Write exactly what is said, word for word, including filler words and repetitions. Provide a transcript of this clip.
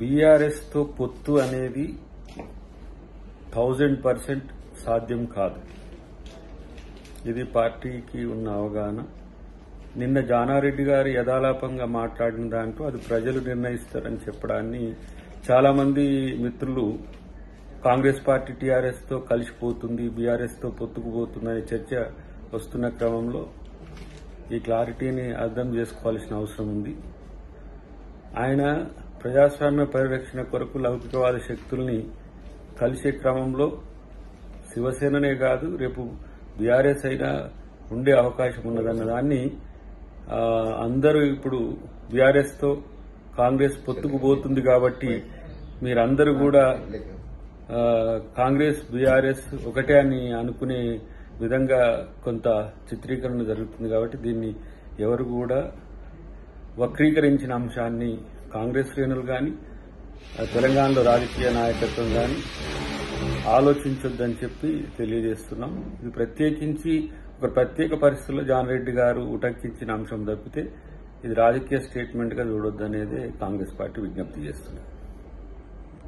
BRS తో పొత్తు అనేది థౌజండ్ పర్సెంట్ సాధ్యం కాదు. ఇది పార్టీకి ఉన్న అవగాహన. నిన్న జానారెడ్డి గారు యథాలాపంగా మాట్లాడిన దాంట్లో అది ప్రజలు నిర్ణయిస్తారని చెప్పడాన్ని చాలా మంది మిత్రులు కాంగ్రెస్ పార్టీ టీఆర్ఎస్ తో కలిసిపోతుంది, బీఆర్ఎస్ తో పొత్తుకుపోతుందనే చర్చ వస్తున్న క్రమంలో ఈ క్లారిటీని అర్థం చేసుకోవాల్సిన అవసరం ఉంది. ఆయన ప్రజాస్వామ్య పరిరక్షణ కొరకు లౌకికవాద శక్తుల్ని కలిసే క్రమంలో శివసేననే కాదు, రేపు బీఆర్ఎస్ అయినా ఉండే అవకాశం ఉన్నదన్న దాన్ని అందరూ ఇప్పుడు బీఆర్ఎస్ తో కాంగ్రెస్ పొత్తుకుపోతుంది కాబట్టి మీరందరూ కూడా కాంగ్రెస్ బీఆర్ఎస్ ఒకటే అని అనుకునే విధంగా కొంత చిత్రీకరణ జరుగుతుంది. కాబట్టి దీన్ని ఎవరు కూడా వక్రీకరించిన అంశాన్ని కాంగ్రెస్ శ్రేణులు కానీ తెలంగాణలో రాజకీయ నాయకత్వం కానీ ఆలోచించొద్దని చెప్పి తెలియజేస్తున్నాం. ఇది ప్రత్యేకించి ఒక ప్రత్యేక పరిస్థితుల్లో జానారెడ్డి గారు ఉటంకించిన అంశం తప్పితే ఇది రాజకీయ స్టేట్మెంట్ గా చూడొద్దనేదే కాంగ్రెస్ పార్టీ విజ్ఞప్తి చేస్తున్నారు.